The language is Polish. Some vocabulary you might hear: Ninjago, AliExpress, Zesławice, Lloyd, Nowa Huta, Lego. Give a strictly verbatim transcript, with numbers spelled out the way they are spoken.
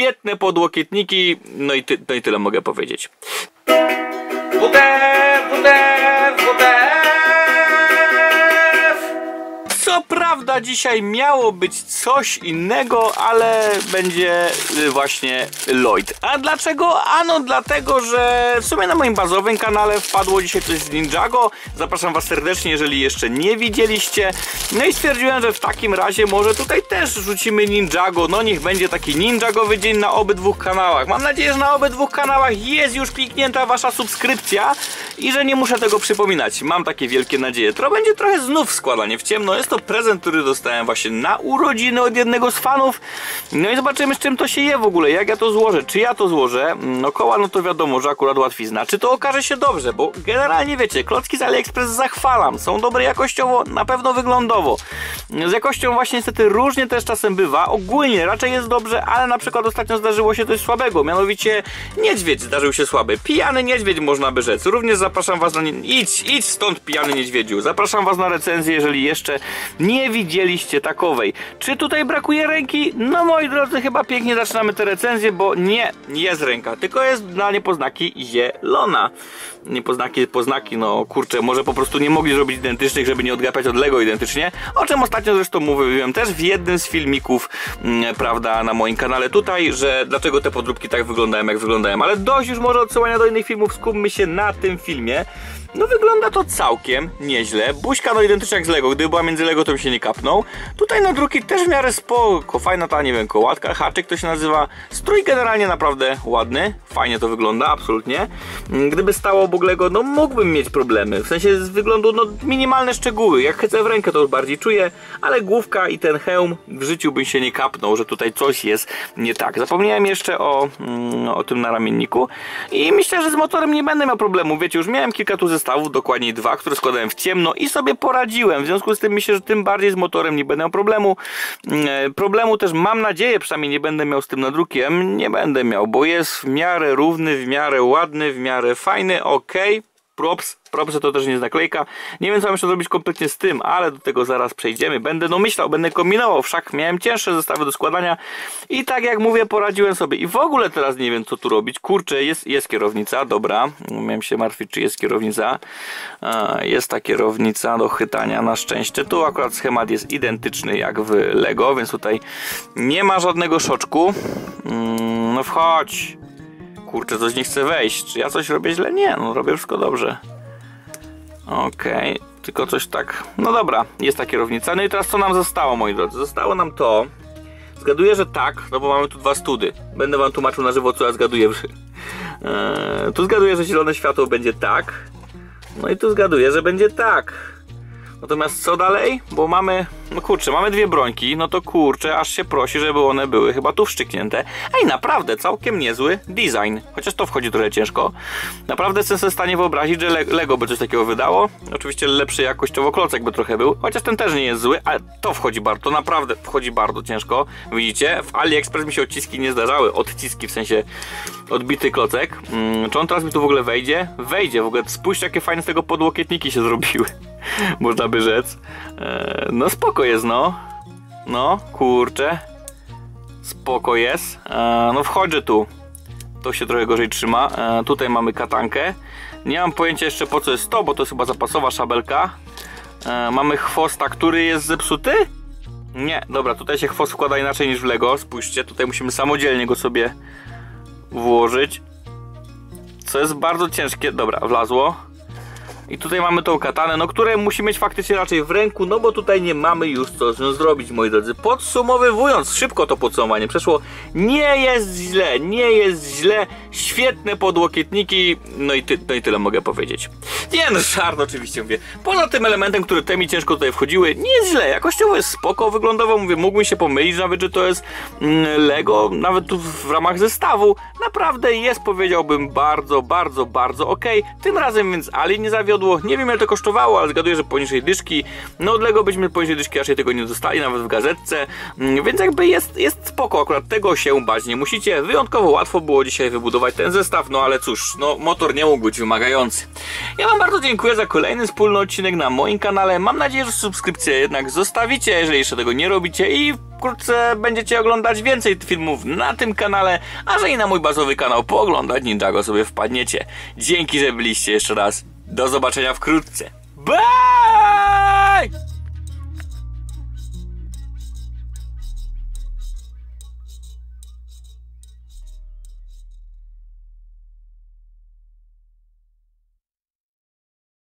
świetne podłokietniki, no i, ty, no i tyle mogę powiedzieć. Co prawda dzisiaj miało być coś innego, ale będzie właśnie Lloyd. A dlaczego? Ano dlatego, że w sumie na moim bazowym kanale wpadło dzisiaj coś z Ninjago. Zapraszam Was serdecznie, jeżeli jeszcze nie widzieliście. No i stwierdziłem, że w takim razie może tutaj też rzucimy Ninjago. No niech będzie taki ninjagowy dzień na obydwu kanałach. Mam nadzieję, że na obydwu kanałach jest już kliknięta Wasza subskrypcja i że nie muszę tego przypominać. Mam takie wielkie nadzieje. To będzie trochę znów składanie w ciemno. Jest to prezent, który dostałem właśnie na urodziny od jednego z fanów. No i zobaczymy, z czym to się je w ogóle, jak ja to złożę, czy ja to złożę. No koła, no to wiadomo, że akurat łatwizna. Czy to okaże się dobrze, bo generalnie wiecie, klocki z AliExpress zachwalam, są dobre jakościowo, na pewno wyglądowo. Z jakością właśnie niestety różnie też czasem bywa, ogólnie raczej jest dobrze, ale na przykład ostatnio zdarzyło się coś słabego, mianowicie niedźwiedź zdarzył się słaby, pijany niedźwiedź można by rzec. Również zapraszam Was na... Idź, idź stąd pijany niedźwiedziu, zapraszam Was na recenzję, jeżeli jeszcze nie widzieliście takowej. Czy tutaj brakuje ręki? No moi drodzy, chyba pięknie zaczynamy tę recenzję, bo nie, jest ręka, tylko jest na niepoznaki zielona. Niepoznaki, poznaki, no kurczę, może po prostu nie mogli zrobić identycznych, żeby nie odgapiać od Lego identycznie, o czym ostatnio zresztą mówiłem też w jednym z filmików, m, prawda, na moim kanale tutaj, że dlaczego te podróbki tak wyglądają, jak wyglądają, ale dość już może odsyłania do innych filmów, skupmy się na tym filmie. No wygląda to całkiem nieźle. Buźka no identyczna jak z Lego, gdyby była między Lego, to mi się nie kapnął. Tutaj na druki też w miarę spoko, fajna ta, nie wiem, kołatka, haczyk to się nazywa. Strój generalnie naprawdę ładny, fajnie to wygląda, absolutnie. Gdyby stało obok Lego, no mógłbym mieć problemy, w sensie z wyglądu, no minimalne szczegóły. Jak chcę w rękę, to już bardziej czuję, ale główka i ten hełm w życiu bym się nie kapnął, że tutaj coś jest nie tak. Zapomniałem jeszcze o, o tym naramienniku i myślę, że z motorem nie będę miał problemu, wiecie, już miałem kilka tu ze zestawów, dokładniej dwa, które składałem w ciemno i sobie poradziłem, w związku z tym myślę, że tym bardziej z motorem nie będę miał problemu. Problemu też mam nadzieję, przynajmniej nie będę miał z tym nadrukiem, nie będę miał, bo jest w miarę równy, w miarę ładny, w miarę fajny, ok, props. Proszę, to też nie jest naklejka. Nie wiem, co mam jeszcze zrobić kompletnie z tym, ale do tego zaraz przejdziemy. Będę no myślał, będę kombinował, wszak miałem cięższe zestawy do składania i tak jak mówię, poradziłem sobie. I w ogóle teraz nie wiem, co tu robić. Kurczę, jest, jest kierownica, dobra. Miałem się martwić, czy jest kierownica. Jest ta kierownica do chytania, na szczęście. Tu akurat schemat jest identyczny jak w Lego, więc tutaj nie ma żadnego szoczku. No wchodź. Kurczę, coś nie chce wejść. Czy ja coś robię źle? Nie, no robię wszystko dobrze. Okej, okay, tylko coś tak... No dobra, jest ta kierownica. No i teraz co nam zostało, moi drodzy? Zostało nam to... Zgaduję, że tak, no bo mamy tu dwa study. Będę Wam tłumaczył na żywo, co ja zgaduję. Eee, tu zgaduję, że zielone światło będzie tak. No i tu zgaduję, że będzie tak. Natomiast co dalej? Bo mamy... No kurczę, mamy dwie brońki, no to kurczę, aż się prosi, żeby one były chyba tu wszczyknięte. Ej, naprawdę, całkiem niezły design, chociaż to wchodzi trochę ciężko. Naprawdę jestem sobie w stanie wyobrazić, że Lego by coś takiego wydało. Oczywiście lepszy jakościowo klocek by trochę był, chociaż ten też nie jest zły, ale to wchodzi bardzo, to naprawdę wchodzi bardzo ciężko. Widzicie, w AliExpress mi się odciski nie zdarzały, odciski w sensie odbity klocek. Hmm, czy on teraz mi tu w ogóle wejdzie? Wejdzie, w ogóle spójrzcie, jakie fajne z tego podłokietniki się zrobiły, można by rzec. Eee, no spoko jest, no. No, kurczę. Spoko jest. Eee, no wchodzę tu. To się trochę gorzej trzyma. Eee, tutaj mamy katankę. Nie mam pojęcia jeszcze, po co jest to, bo to jest chyba zapasowa szabelka. Eee, mamy chwosta, który jest zepsuty? Nie, dobra, tutaj się chwost wkłada inaczej niż w Lego. Spójrzcie, tutaj musimy samodzielnie go sobie włożyć. Co jest bardzo ciężkie. Dobra, wlazło. I tutaj mamy tą katanę, no które musi mieć faktycznie raczej w ręku, no bo tutaj nie mamy już co z nią zrobić, moi drodzy. Podsumowywując, szybko to podsumowanie przeszło, nie jest źle, nie jest źle, świetne podłokietniki, no i, ty, no i tyle mogę powiedzieć. Nie no, żart oczywiście, mówię. Poza tym elementem, który te mi ciężko tutaj wchodziły, nie jest źle, jakościowo jest spoko, wyglądowo, mówię, mógłbym się pomylić nawet, że to jest mm, Lego, nawet tu w ramach zestawu, naprawdę jest, powiedziałbym, bardzo, bardzo, bardzo ok. Tym razem więc Ali nie zawiodł. Nie wiem, ile to kosztowało, ale zgaduję, że poniżej dyszki. No od Lego byśmy poniżej dyszki raczej tego nie dostali, nawet w gazetce. Więc jakby jest, jest spoko, akurat tego się bać nie musicie. Wyjątkowo łatwo było dzisiaj wybudować ten zestaw, no ale cóż, no motor nie mógł być wymagający. Ja Wam bardzo dziękuję za kolejny wspólny odcinek na moim kanale. Mam nadzieję, że subskrypcję jednak zostawicie, jeżeli jeszcze tego nie robicie i wkrótce będziecie oglądać więcej filmów na tym kanale, a że i na mój bazowy kanał pooglądać Ninjago sobie wpadniecie. Dzięki, że byliście jeszcze raz. Do zobaczenia wkrótce. Bye!